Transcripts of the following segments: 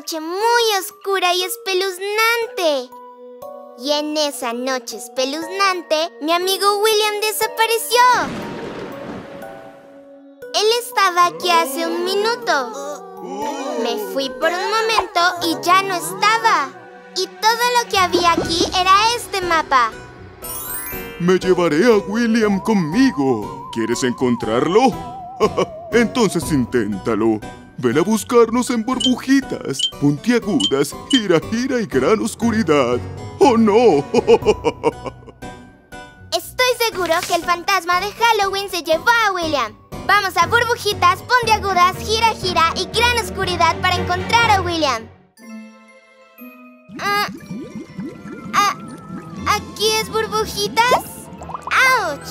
noche muy oscura y espeluznante. Y en esa noche espeluznante, mi amigo William desapareció. Él estaba aquí hace un minuto. Me fui por un momento y ya no estaba. Y todo lo que había aquí era este mapa. Me llevaré a William conmigo. ¿Quieres encontrarlo? Entonces inténtalo. Ven a buscarnos en burbujitas, puntiagudas, gira, gira y gran oscuridad. ¡Oh, no! Estoy seguro que el fantasma de Halloween se llevó a William. Vamos a burbujitas, puntiagudas, gira, gira y gran oscuridad para encontrar a William. ¿Aquí es burbujitas? ¡Auch!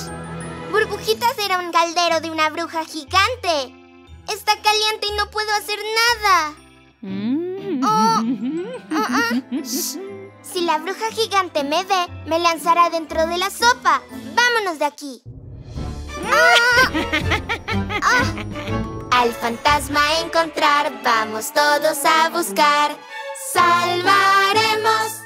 Burbujitas era un caldero de una bruja gigante. Está caliente y no puedo hacer nada. Si la bruja gigante me ve, me lanzará dentro de la sopa. Vámonos de aquí. Al fantasma a encontrar, vamos todos a buscar. Salvaremos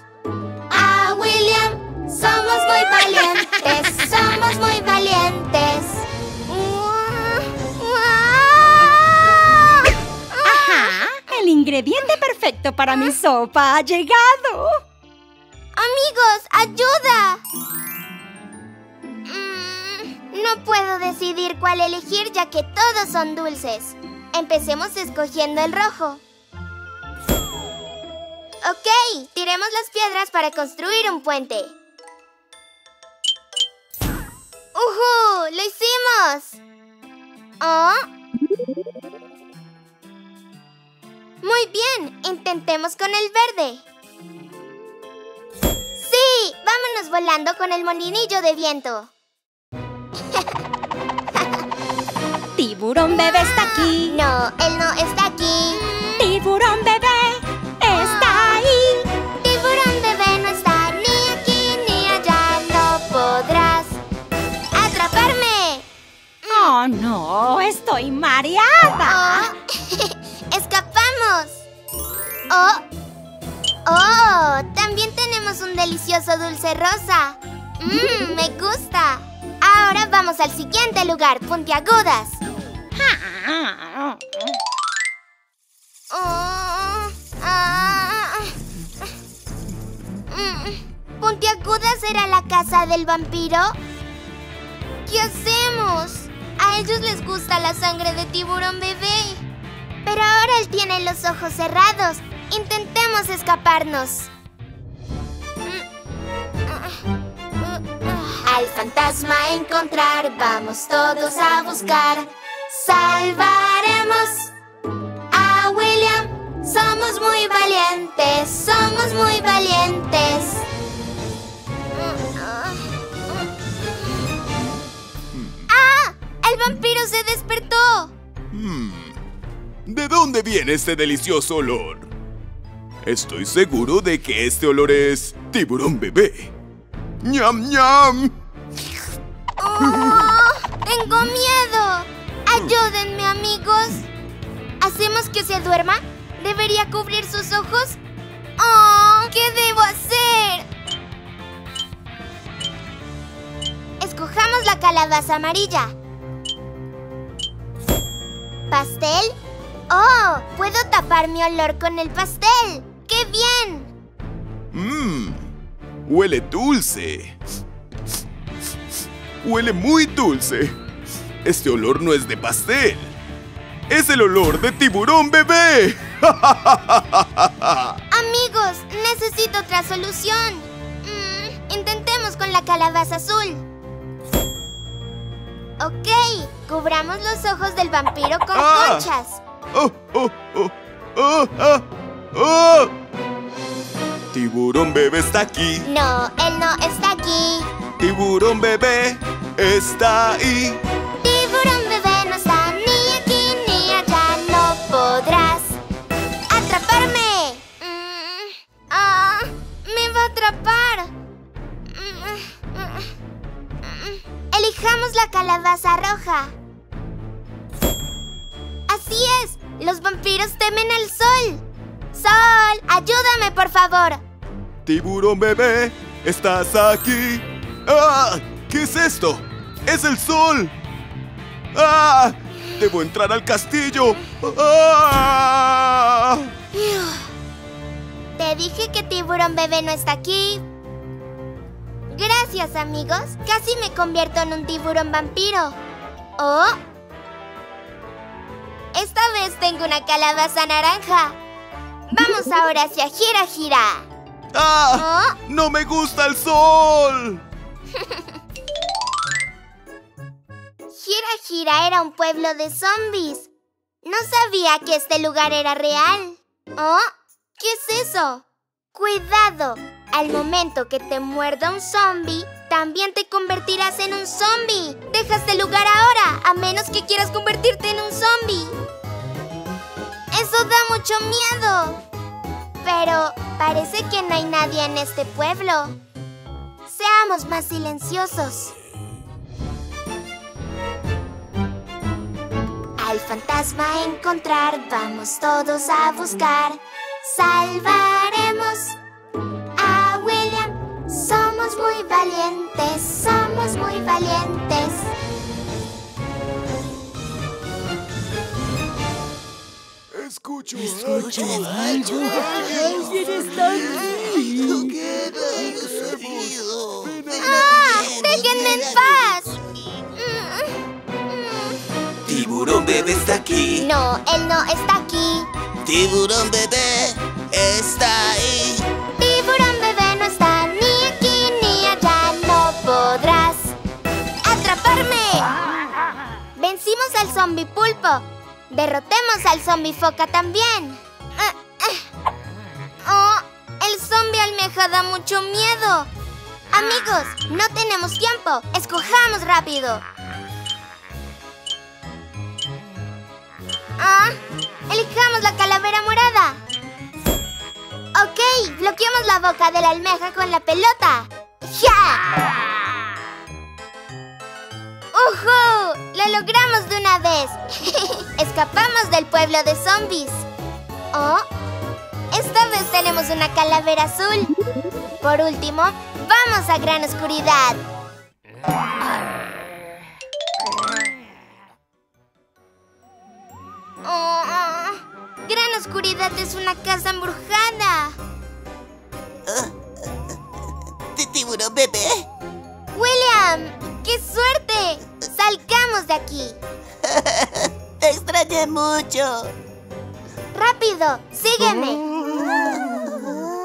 a William. Somos muy valientes, somos muy valientes. Ajá, el ingrediente perfecto para mi sopa ha llegado. Amigos, ayuda. No puedo decidir cuál elegir ya que todos son dulces. Empecemos escogiendo el rojo. Ok, tiremos las piedras para construir un puente. ¡Uhú! ¡Lo hicimos! ¡Oh! Muy bien, intentemos con el verde. ¡Sí! ¡Vámonos volando con el molinillo de viento! Tiburón bebé está aquí. No, él no está aquí. Tiburón bebé está ahí. Tiburón bebé no está ni aquí ni allá. No podrás atraparme. Oh, no, estoy mareada. Escapamos. Oh, también tenemos un delicioso dulce rosa. Me gusta. Ahora vamos al siguiente lugar, puntiagudas. ¿Puntiagudas será la casa del vampiro? ¿Qué hacemos? A ellos les gusta la sangre de tiburón bebé. Pero ahora él tiene los ojos cerrados. Intentemos escaparnos. Al fantasma a encontrar, vamos todos a buscar. Salvaremos a William. Somos muy valientes, somos muy valientes. ¡Ah! ¡El vampiro se despertó! ¿De dónde viene este delicioso olor? Estoy seguro de que este olor es tiburón bebé. ¡Ñam, ñam! ¡Oh! ¡Tengo miedo! ¡Ayúdenme, amigos! ¿Hacemos que se duerma? ¿Debería cubrir sus ojos? ¡Oh! ¿Qué debo hacer? Escojamos la calabaza amarilla. ¿Pastel? ¡Oh! ¡Puedo tapar mi olor con el pastel! ¡Qué bien! ¡Huele dulce! ¡Huele muy dulce! Este olor no es de pastel. ¡Es el olor de tiburón bebé! Amigos, necesito otra solución. Intentemos con la calabaza azul. Ok, cubramos los ojos del vampiro con conchas. Tiburón bebé está aquí. No, él no está aquí. Tiburón bebé está ahí. Tiburón bebé no está ni aquí ni allá. No podrás atraparme. Me va a atrapar. Elijamos la calabaza roja. Así es, los vampiros temen al sol. ¡Sol! ¡Ayúdame, por favor! ¡Tiburón bebé! ¡Estás aquí! ¡Ah! ¿Qué es esto? ¡Es el sol! ¡Ah! ¡Debo entrar al castillo! ¡Ah! Te dije que Tiburón Bebé no está aquí. Gracias, amigos. Casi me convierto en un tiburón vampiro. ¡Oh! Esta vez tengo una calabaza naranja. Vamos ahora hacia Gira Gira. ¡Ah! ¿Oh? ¡No me gusta el sol! Gira Gira era un pueblo de zombies. No sabía que este lugar era real. ¿Oh? ¿Qué es eso? ¡Cuidado! Al momento que te muerda un zombie, también te convertirás en un zombie. ¡Deja este lugar ahora! A menos que quieras convertirte en un zombie. ¡Eso da mucho miedo! Pero parece que no hay nadie en este pueblo. Seamos más silenciosos. Al fantasma a encontrar, vamos todos a buscar. Salvaremos a William. Somos muy valientes, somos muy valientes. Escucho algo. ¿Quién está aquí? No queda frío. ¡Déjenme en paz! Tiburón bebé está aquí. No, él no está aquí. Tiburón bebé está ahí. Tiburón bebé no está ni aquí ni allá. No podrás atraparme. Vencimos al zombie pulpo. Derrotemos al zombie foca también. Oh, el zombie almeja da mucho miedo. Amigos, no tenemos tiempo. Escojamos rápido. Ah, elijamos la calavera morada. Ok, bloqueamos la boca de la almeja con la pelota. ¡Ya! ¡Ujú! ¡Lo logramos de una vez! Escapamos del pueblo de zombies. Oh, esta vez tenemos una calavera azul. Por último, vamos a Gran Oscuridad. Oh, Gran Oscuridad es una casa embrujada. ¿Tiburón bebé? William, qué suerte. Salgamos de aquí. Te extrañé mucho. Rápido, sígueme.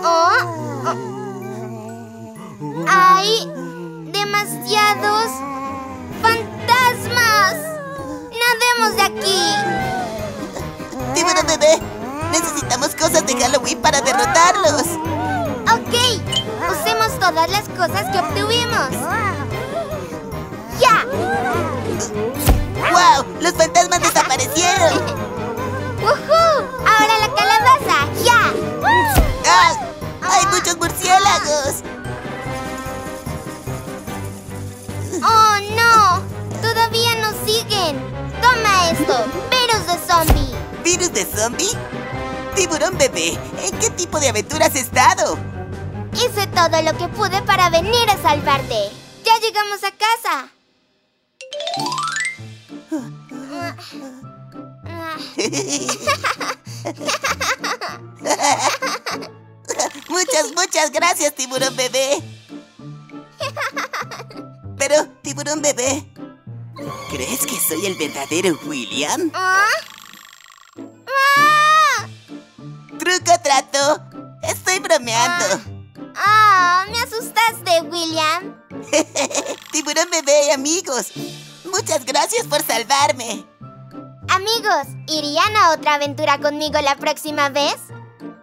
Oh. Hay demasiados fantasmas. Nademos de aquí. ¡Tiburón bebé! Necesitamos cosas de Halloween para derrotarlos. Ok, usemos todas las cosas que obtuvimos. ¡Ya! ¡Wow! ¡Los fantasmas desaparecieron! ¡Woohoo! ¡Ahora la calabaza! ¡Ya! ¡Ah! ¡Hay muchos murciélagos! ¡Oh, no! Todavía nos siguen. Toma esto, virus de zombie. ¿Virus de zombie? Tiburón bebé, ¿en qué tipo de aventura has estado? Hice todo lo que pude para venir a salvarte. ¡Ya llegamos a casa! Muchas gracias, Tiburón bebé. Pero, Tiburón bebé, ¿crees que soy el verdadero William? ¿Ah? ¡Truco trato! ¡Estoy bromeando! ¡Me asustaste, William! Tiburón bebé y amigos, muchas gracias por salvarme. Amigos, ¿irían a otra aventura conmigo la próxima vez?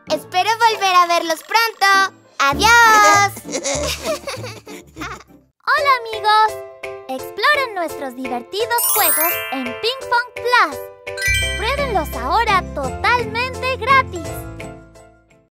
Espero volver a verlos pronto. ¡Adiós! ¡Hola, amigos! Exploren nuestros divertidos juegos en Pinkfong Plus. Pruébenlos ahora totalmente gratis.